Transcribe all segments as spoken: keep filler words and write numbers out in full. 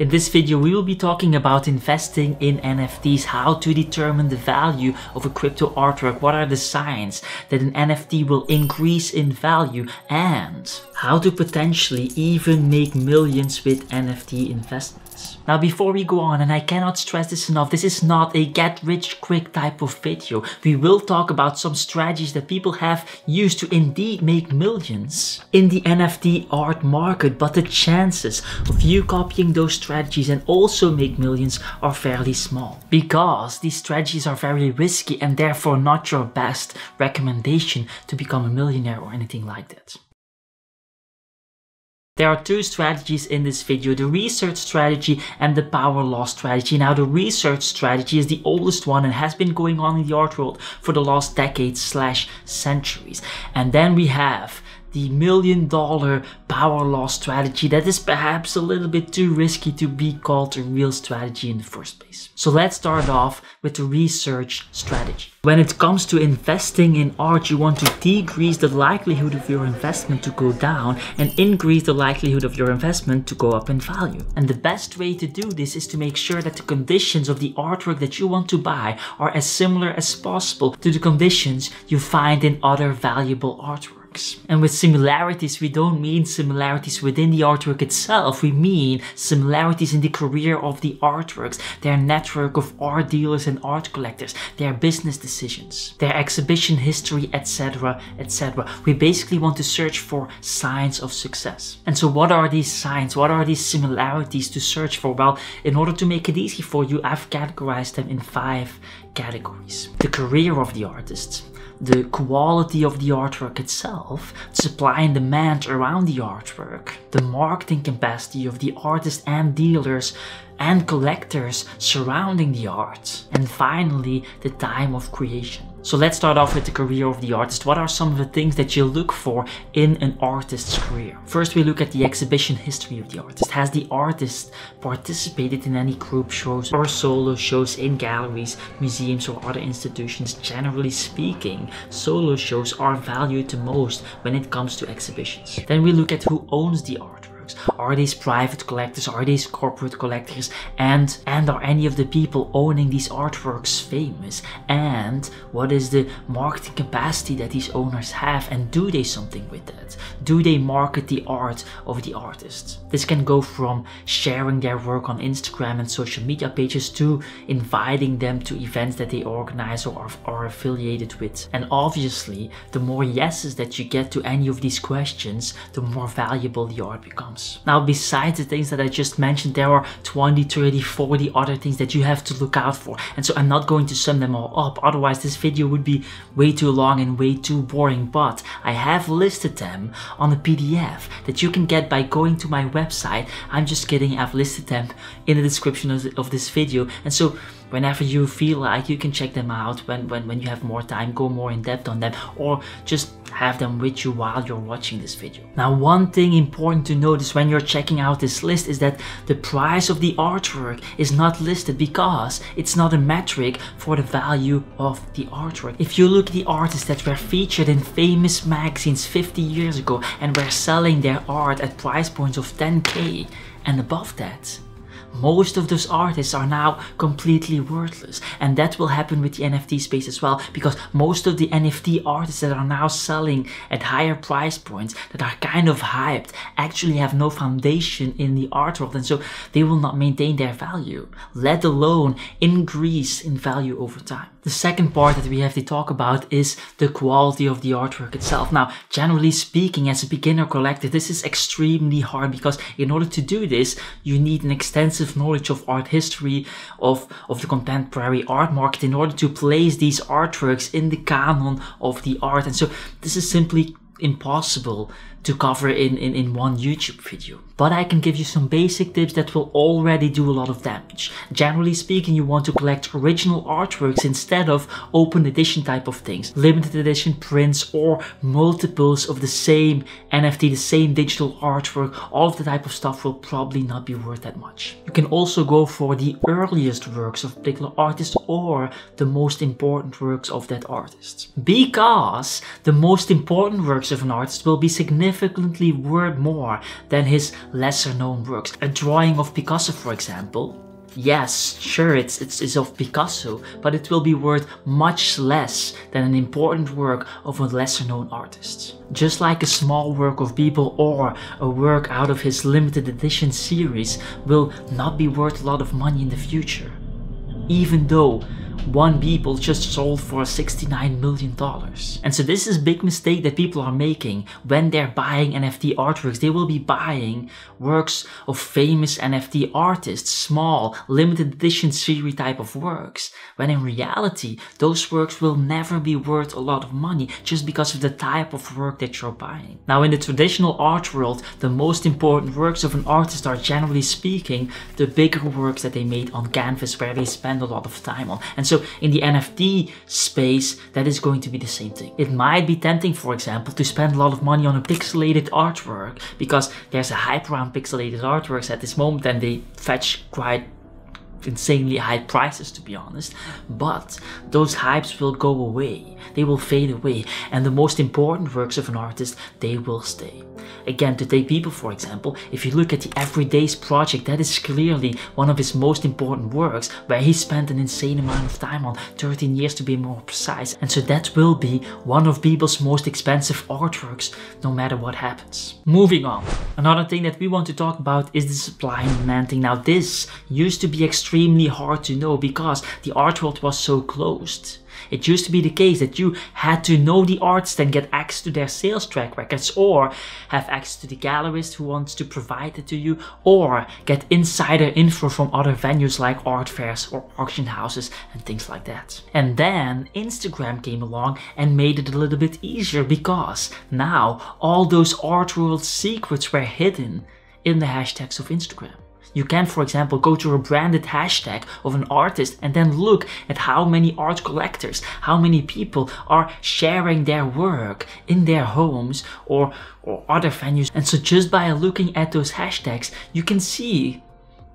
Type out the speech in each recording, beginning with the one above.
In this video we will be talking about investing in N F Ts, how to determine the value of a crypto artwork, what are the signs that an N F T will increase in value, and how to potentially even make millions with N F T investments. Now before we go on, and I cannot stress this enough, this is not a get rich quick type of video. We will talk about some strategies that people have used to indeed make millions in the N F T art market, but the chances of you copying those strategies strategies and also make millions are fairly small, because these strategies are very risky and therefore not your best recommendation to become a millionaire or anything like that. There are two strategies in this video, the research strategy and the power law strategy. Now the research strategy is the oldest one and has been going on in the art world for the last decades slash centuries. And then we have the million dollar power law strategy that is perhaps a little bit too risky to be called a real strategy in the first place. So let's start off with the research strategy. When it comes to investing in art, you want to decrease the likelihood of your investment to go down and increase the likelihood of your investment to go up in value. And the best way to do this is to make sure that the conditions of the artwork that you want to buy are as similar as possible to the conditions you find in other valuable artwork. And with similarities, we don't mean similarities within the artwork itself, we mean similarities in the career of the artworks, their network of art dealers and art collectors, their business decisions, their exhibition history, et cetera, et cetera. We basically want to search for signs of success. And so what are these signs? What are these similarities to search for? Well, in order to make it easy for you, I've categorized them in five categories. The career of the artist, the quality of the artwork itself, supply and demand around the artwork, the marketing capacity of the artists and dealers and collectors surrounding the art, and finally, the time of creation. So let's start off with the career of the artist. What are some of the things that you look for in an artist's career? First, we look at the exhibition history of the artist. Has the artist participated in any group shows or solo shows in galleries, museums, or other institutions? Generally speaking, solo shows are valued the most when it comes to exhibitions. Then we look at who owns the art. Are these private collectors? Are these corporate collectors? And, and are any of the people owning these artworks famous? And what is the marketing capacity that these owners have? And do they something with that? Do they market the art of the artists? This can go from sharing their work on Instagram and social media pages to inviting them to events that they organize or are, are affiliated with. And obviously, the more yeses that you get to any of these questions, the more valuable the art becomes. Now, besides the things that I just mentioned, there are twenty, thirty, forty other things that you have to look out for. And so I'm not going to sum them all up, otherwise this video would be way too long and way too boring. But I have listed them on a P D F that you can get by going to my website. I'm just kidding, I've listed them in the description of this video. And so whenever you feel like, you can check them out when, when, when you have more time, go more in depth on them, or just have them with you while you're watching this video. Now, one thing important to notice when you're checking out this list is that the price of the artwork is not listed, because it's not a metric for the value of the artwork. If you look at the artists that were featured in famous magazines fifty years ago and were selling their art at price points of ten K and above that, most of those artists are now completely worthless. And that will happen with the N F T space as well, because most of the N F T artists that are now selling at higher price points, that are kind of hyped, actually have no foundation in the art world, and so they will not maintain their value, let alone increase in value over time. The second part that we have to talk about is the quality of the artwork itself. Now, generally speaking, as a beginner collector, this is extremely hard, because in order to do this, you need an extensive knowledge of art history, of, of the contemporary art market, in order to place these artworks in the canon of the art. And so this is simply impossible to cover in, in, in one YouTube video. But I can give you some basic tips that will already do a lot of damage. Generally speaking, you want to collect original artworks instead of open edition type of things, limited edition prints, or multiples of the same N F T, the same digital artwork. All of the type of stuff will probably not be worth that much. You can also go for the earliest works of a particular artist, or the most important works of that artist, because the most important works of an artist will be significant significantly worth more than his lesser known works. A drawing of Picasso, for example. Yes, sure, it's, it's, it's of Picasso, but it will be worth much less than an important work of a lesser known artist. Just like a small work of Beeple or a work out of his limited edition series will not be worth a lot of money in the future. Even though one Beeple just sold for sixty-nine million dollars. And so this is a big mistake that people are making when they're buying N F T artworks. They will be buying works of famous N F T artists, small, limited edition series type of works, when in reality, those works will never be worth a lot of money just because of the type of work that you're buying. Now, in the traditional art world, the most important works of an artist are, generally speaking, the bigger works that they made on canvas where they spend a lot of time on. And so in the N F T space, that is going to be the same thing. It might be tempting, for example, to spend a lot of money on a pixelated artwork because there's a hype around pixelated artworks at this moment and they fetch quite insanely high prices, to be honest. But those hypes will go away. They will fade away. And the most important works of an artist, they will stay. Again, to take Beeple for example, if you look at the Everyday's project, that is clearly one of his most important works where he spent an insane amount of time on, thirteen years to be more precise. And so that will be one of Beeple's most expensive artworks, no matter what happens. Moving on. Another thing that we want to talk about is the supply and demand thing. Now this used to be extremely hard to know because the art world was so closed. It used to be the case that you had to know the artists and get access to their sales track records or have access to the gallerist who wants to provide it to you or get insider info from other venues like art fairs or auction houses and things like that. And then Instagram came along and made it a little bit easier because now all those art world secrets were hidden in the hashtags of Instagram. You can, for example, go to a branded hashtag of an artist and then look at how many art collectors, how many people are sharing their work in their homes or, or other venues. And so just by looking at those hashtags, you can see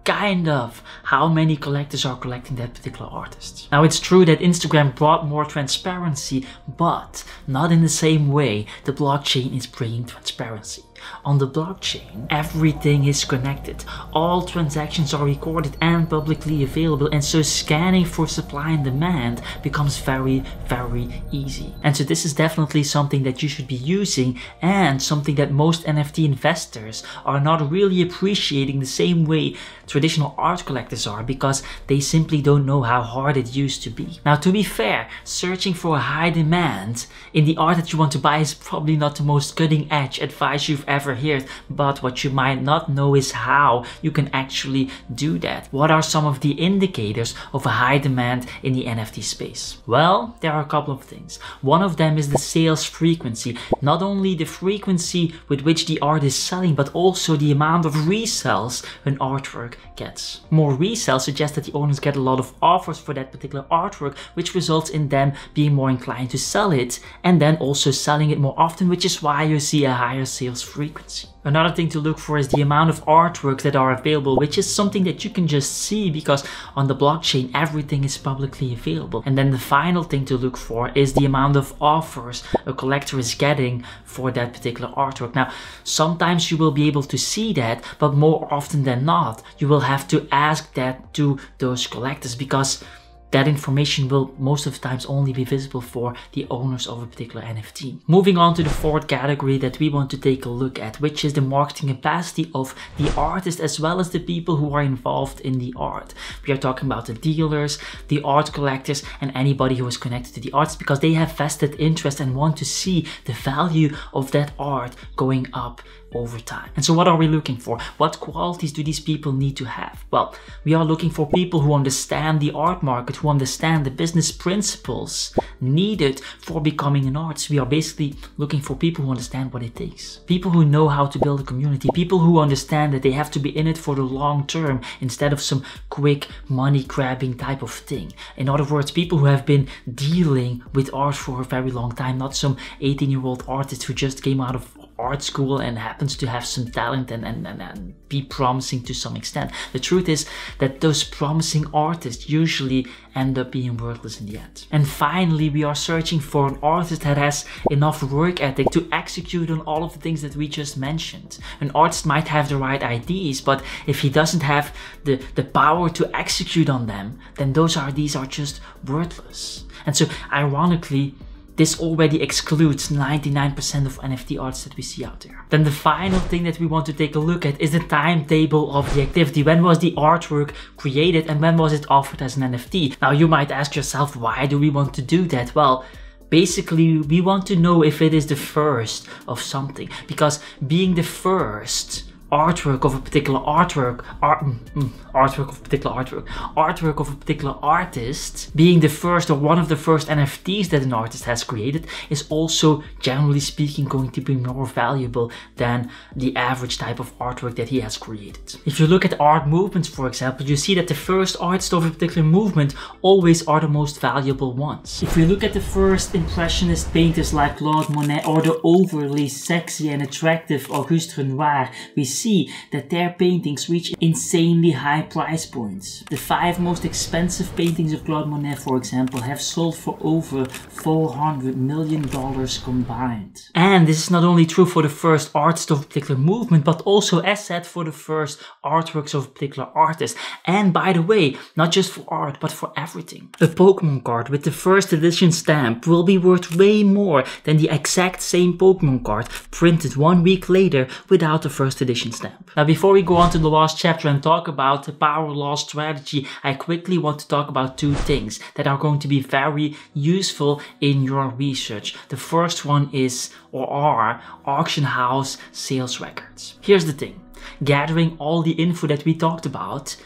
kind of how many collectors are collecting that particular artist. Now it's true that Instagram brought more transparency, but not in the same way the blockchain is bringing transparency. On the blockchain, everything is connected. All transactions are recorded and publicly available, and so scanning for supply and demand becomes very, very easy. And so this is definitely something that you should be using and something that most N F T investors are not really appreciating the same way traditional art collectors are because they simply don't know how hard it used to be. Now, to be fair, searching for a high demand in the art that you want to buy is probably not the most cutting-edge advice you've ever heard, but what you might not know is how you can actually do that. What are some of the indicators of a high demand in the N F T space? Well, there are a couple of things. One of them is the sales frequency. Not only the frequency with which the art is selling, but also the amount of resells an artwork gets. More resells suggest that the owners get a lot of offers for that particular artwork, which results in them being more inclined to sell it and then also selling it more often, which is why you see a higher sales frequency. Another thing to look for is the amount of artworks that are available, which is something that you can just see because on the blockchain everything is publicly available. And then the final thing to look for is the amount of offers a collector is getting for that particular artwork. Now, sometimes you will be able to see that, but more often than not, you will have to ask that to those collectors because that information will most of the times only be visible for the owners of a particular N F T. Moving on to the fourth category that we want to take a look at, which is the marketing capacity of the artist as well as the people who are involved in the art. We are talking about the dealers, the art collectors, and anybody who is connected to the arts because they have vested interest and want to see the value of that art going up over time. And so what are we looking for? What qualities do these people need to have? Well, we are looking for people who understand the art market, who understand the business principles needed for becoming an artist. We are basically looking for people who understand what it takes. People who know how to build a community, people who understand that they have to be in it for the long term instead of some quick money grabbing type of thing. In other words, people who have been dealing with art for a very long time, not some eighteen year old artist who just came out of art school and happens to have some talent and, and, and, and be promising to some extent. The truth is that those promising artists usually end up being worthless in the end. And finally, we are searching for an artist that has enough work ethic to execute on all of the things that we just mentioned. An artist might have the right ideas, but if he doesn't have the, the power to execute on them, then those ideas are just worthless. And so ironically, this already excludes ninety-nine percent of N F T arts that we see out there. Then the final thing that we want to take a look at is the timetable of the activity. When was the artwork created and when was it offered as an N F T? Now you might ask yourself, why do we want to do that? Well, basically we want to know if it is the first of something, because being the first artwork of a particular artwork, art, mm, artwork of a particular artwork, artwork of a particular artist, being the first or one of the first N F Ts that an artist has created is also, generally speaking, going to be more valuable than the average type of artwork that he has created. If you look at art movements, for example, you see that the first artists of a particular movement always are the most valuable ones. If you look at the first impressionist painters like Claude Monet or the overly sexy and attractive Auguste Renoir, we see see that their paintings reach insanely high price points. The five most expensive paintings of Claude Monet, for example, have sold for over four hundred million dollars combined. And this is not only true for the first artist of a particular movement, but also, as said, for the first artworks of a particular artist. And by the way, not just for art, but for everything. A Pokemon card with the first edition stamp will be worth way more than the exact same Pokemon card printed one week later without the first edition stamp. Now, before we go on to the last chapter and talk about the power law strategy, I quickly want to talk about two things that are going to be very useful in your research. The first one is, or are, auction house sales records. Here's the thing. Gathering all the info that we talked about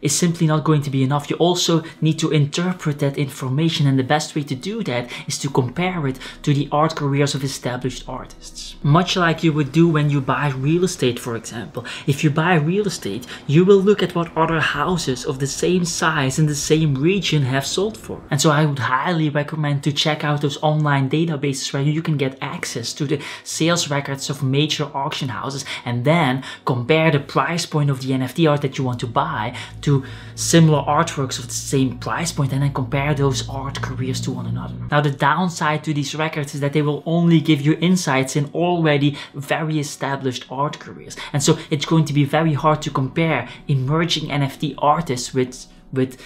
is simply not going to be enough. You also need to interpret that information, and the best way to do that is to compare it to the art careers of established artists. Much like you would do when you buy real estate, for example. If you buy real estate, you will look at what other houses of the same size in the same region have sold for. And so I would highly recommend to check out those online databases where you can get access to the sales records of major auction houses, and then compare the price point of the N F T art that you want to buy to to similar artworks of the same price point, and then compare those art careers to one another. Now, the downside to these records is that they will only give you insights in already very established art careers. And so it's going to be very hard to compare emerging N F T artists with, with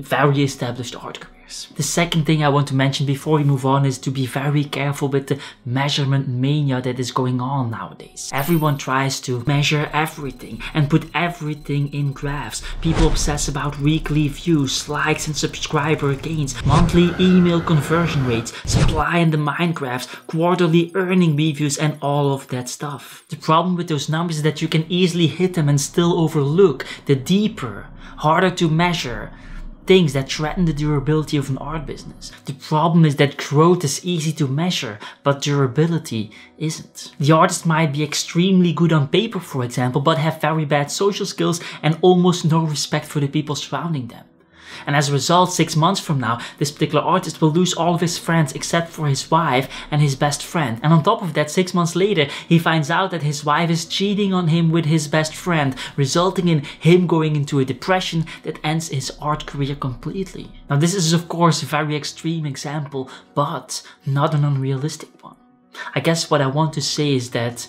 very established art careers. The second thing I want to mention before we move on is to be very careful with the measurement mania that is going on nowadays. Everyone tries to measure everything and put everything in graphs. People obsess about weekly views, likes and subscriber gains, monthly email conversion rates, supply and demand graphs, quarterly earning reviews, and all of that stuff. The problem with those numbers is that you can easily hit them and still overlook the deeper, harder to measure things that threaten the durability of an art business. The problem is that growth is easy to measure, but durability isn't. The artist might be extremely good on paper, for example, but have very bad social skills and almost no respect for the people surrounding them. And as a result, six months from now, this particular artist will lose all of his friends except for his wife and his best friend. And on top of that, six months later, he finds out that his wife is cheating on him with his best friend, resulting in him going into a depression that ends his art career completely. Now, this is of course a very extreme example, but not an unrealistic one. I guess what I want to say is that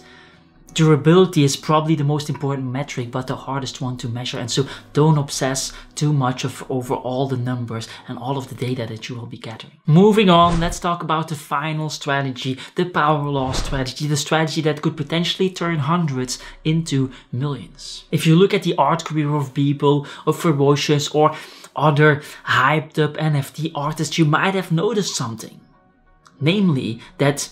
durability is probably the most important metric, but the hardest one to measure. And so don't obsess too much of, over all the numbers and all of the data that you will be gathering. Moving on, let's talk about the final strategy, the power law strategy, the strategy that could potentially turn hundreds into millions. If you look at the art career of Beeple, of Ferocious, or other hyped up N F T artists, you might have noticed something. Namely, that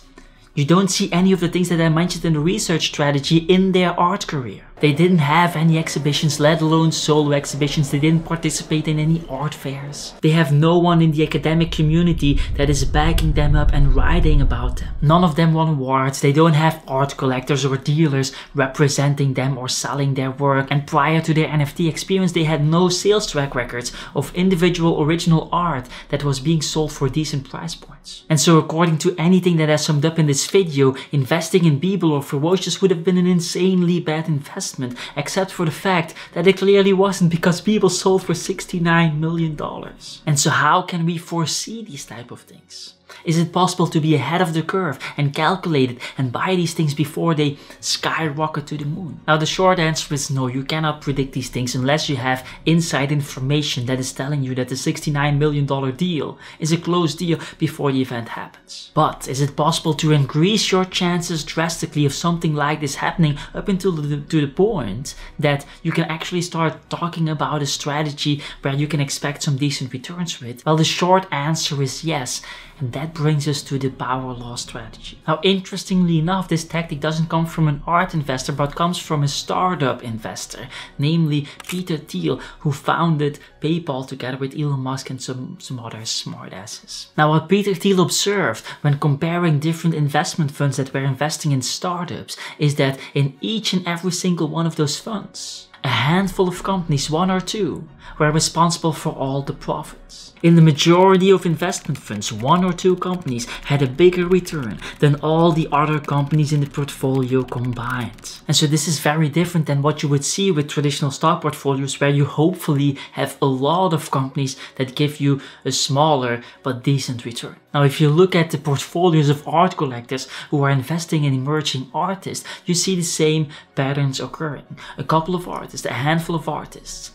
you don't see any of the things that I mentioned in the research strategy in their art career. They didn't have any exhibitions, let alone solo exhibitions. They didn't participate in any art fairs. They have no one in the academic community that is backing them up and writing about them. None of them won awards. They don't have art collectors or dealers representing them or selling their work. And prior to their N F T experience, they had no sales track records of individual original art that was being sold for decent price points. And so according to anything that I summed up in this video, investing in Beeple or Ferocious would have been an insanely bad investment, except for the fact that it clearly wasn't, because Beeple sold for sixty-nine million dollars. And so how can we foresee these type of things? Is it possible to be ahead of the curve and calculate it and buy these things before they skyrocket to the moon? Now the short answer is no, you cannot predict these things unless you have inside information that is telling you that the sixty-nine million dollar deal is a closed deal before the event happens. But is it possible to increase your chances drastically of something like this happening up until the, to the point that you can actually start talking about a strategy where you can expect some decent returns with? Well, the short answer is yes. And that brings us to the power law strategy. Now, interestingly enough, this tactic doesn't come from an art investor, but comes from a startup investor, namely Peter Thiel, who founded PayPal together with Elon Musk and some, some other smartasses. Now, what Peter Thiel observed when comparing different investment funds that were investing in startups is that in each and every single one of those funds, a handful of companies, one or two, were responsible for all the profits. In the majority of investment funds, one or two companies had a bigger return than all the other companies in the portfolio combined. And so this is very different than what you would see with traditional stock portfolios, where you hopefully have a lot of companies that give you a smaller but decent return. Now, if you look at the portfolios of art collectors who are investing in emerging artists, you see the same patterns occurring. A couple of artists, a handful of artists,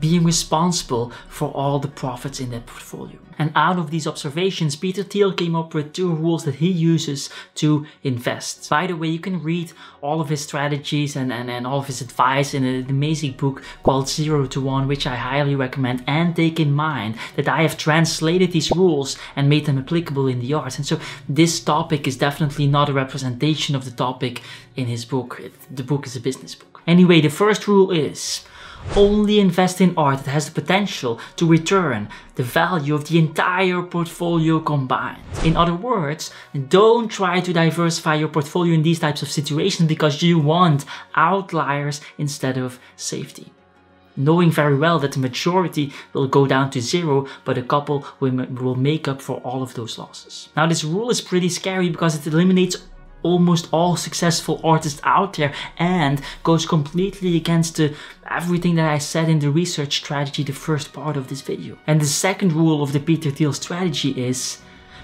being responsible for all the profits in that portfolio. And out of these observations, Peter Thiel came up with two rules that he uses to invest. By the way, you can read all of his strategies and, and, and all of his advice in an amazing book called Zero to One, which I highly recommend, and take in mind that I have translated these rules and made them applicable in the arts. And so this topic is definitely not a representation of the topic in his book. It, the book is a business book. Anyway, the first rule is, only invest in art that has the potential to return the value of the entire portfolio combined. In other words, don't try to diversify your portfolio in these types of situations, because you want outliers instead of safety. Knowing very well that the majority will go down to zero, but a couple will make up for all of those losses. Now, this rule is pretty scary because it eliminates almost all successful artists out there and goes completely against the, everything that I said in the research strategy, the first part of this video. And the second rule of the Peter Thiel strategy is,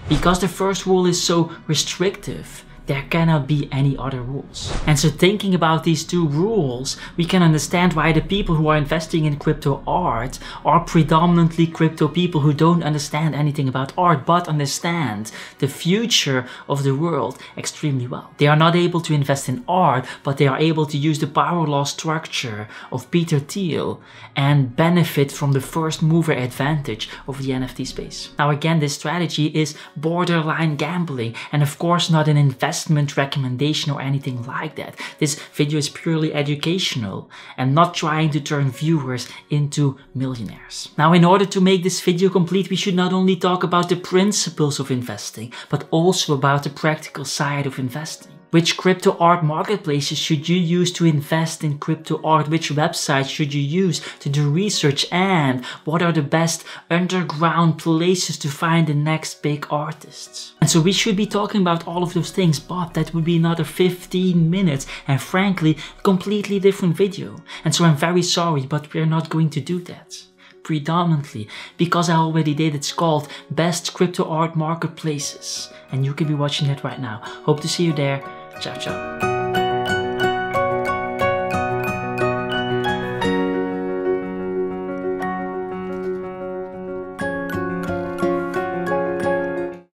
because the first rule is so restrictive, there cannot be any other rules. And so thinking about these two rules, we can understand why the people who are investing in crypto art are predominantly crypto people who don't understand anything about art, but understand the future of the world extremely well. They are not able to invest in art, but they are able to use the power law structure of Peter Thiel and benefit from the first mover advantage of the N F T space. Now again, this strategy is borderline gambling, and of course not an investment investment recommendation or anything like that. This video is purely educational and not trying to turn viewers into millionaires. Now, in order to make this video complete, we should not only talk about the principles of investing, but also about the practical side of investing. Which crypto art marketplaces should you use to invest in crypto art? Which websites should you use to do research? And what are the best underground places to find the next big artists? And so we should be talking about all of those things, but that would be another fifteen minutes and frankly, a completely different video. And so I'm very sorry, but we're not going to do that. Predominantly because I already did. It's called Best Crypto Art Marketplaces, and you can be watching that right now. Hope to see you there. Ciao ciao.